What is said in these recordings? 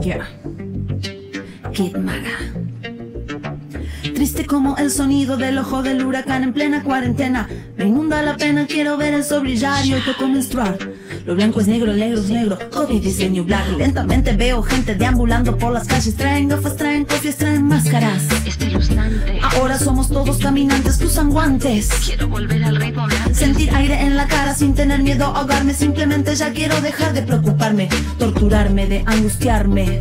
Yeah. Kid Maga. Triste como el sonido del ojo del huracán en plena cuarentena. Me inunda la pena, quiero ver el sol brillar y hoy tocó menstruar. Lo blanco es negro, el negro es negro, COVID dice New Black. Lentamente veo gente deambulando por las calles. Traen gafas, traen cofias, traen máscaras. Espeluznante. Ahora somos todos caminantes que usan guantes. Quiero volver al ritmo de antes. Sentir aire en la cara sin tener miedo a ahogarme. Simplemente ya quiero dejar de preocuparme, torturarme, de angustiarme.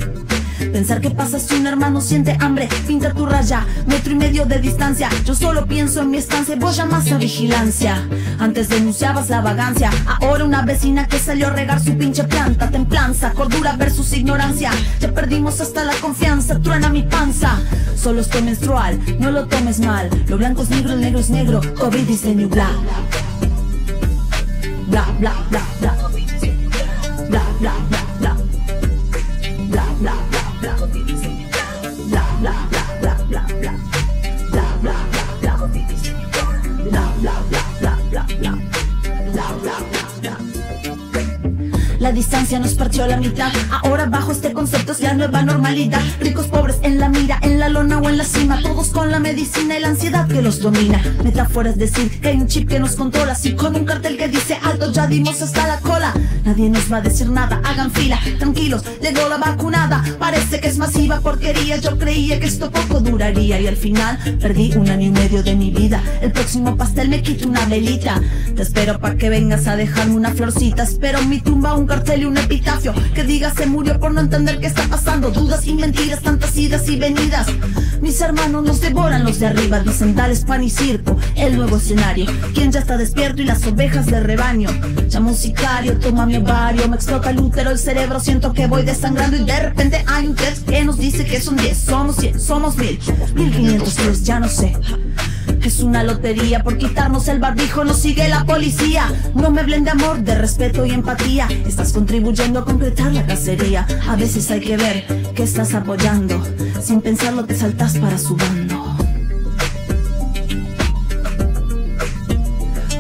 Pensar qué pasa si un hermano siente hambre. Pinta tu raya, 1,5 metros de distancia. Yo solo pienso en mi estancia. Vos llamás a vigilancia. Antes denunciabas la vagancia. Ahora una vecina que salió a regar su pinche planta. Templanza, cordura versus ignorancia. Ya perdimos hasta la confianza. Truena mi panza. Solo estoy menstrual, no lo tomes mal. Lo blanco es negro, el negro es negro. COVID dice New Black. Bla, bla, bla, bla. Bla, bla, bla, bla. Bla, bla, bla. Bla, bla, bla, bla, bla. Bla, bla, bla, bla. Bla, bla, bla, bla, bla, bla. Bla, bla, bla, bla. La distancia nos partió a la mitad. Ahora bajo este concepto es la nueva normalidad. Ricos, pobres, en la mira, en la lona o en la cima. Todos con la medicina y la ansiedad que los domina. Metáfora es decir que hay un chip que nos controla. Así con un cartel que dice alto ya dimos hasta la cola. Nadie nos va a decir nada, hagan fila, tranquilos, llegó la vacunada. Parece que es masiva porquería, yo creía que esto poco duraría. Y al final perdí 1,5 años de mi vida. El próximo pastel me quito una velita. Te espero pa' que vengas a dejarme una florcita. Espero en mi tumba un cartel y un epitafio que diga se murió por no entender qué está pasando. Dudas y mentiras, tantas idas y venidas. Mis hermanos nos devoran los de arriba. Dicen dar es pan y circo, el nuevo escenario. Quien ya está despierto y las ovejas del rebaño. Llamo un sicario, toma mi ovario. Me explota el útero, el cerebro, siento que voy desangrando. Y de repente hay un test que nos dice que son 10, somos 100, somos 1000, 1500, ya no sé. Es una lotería, por quitarnos el barbijo nos sigue la policía. No me hablen de amor, de respeto y empatía. Estás contribuyendo a completar la cacería. A veces hay que ver que estás apoyando. Sin pensarlo te saltas para su bando.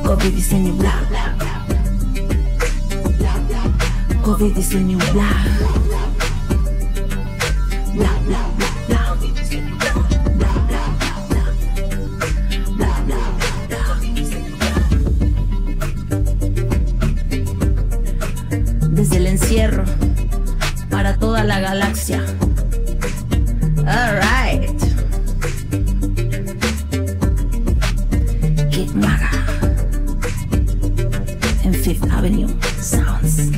COVID dice New Black. COVID dice New Black. Bla, bla, bla, bla. Bla, bla, bla, bla. Bla, bla, bla, bla. Desde el encierro para toda la galaxia. All right. Kid Maga en 5th Avenue Sounds.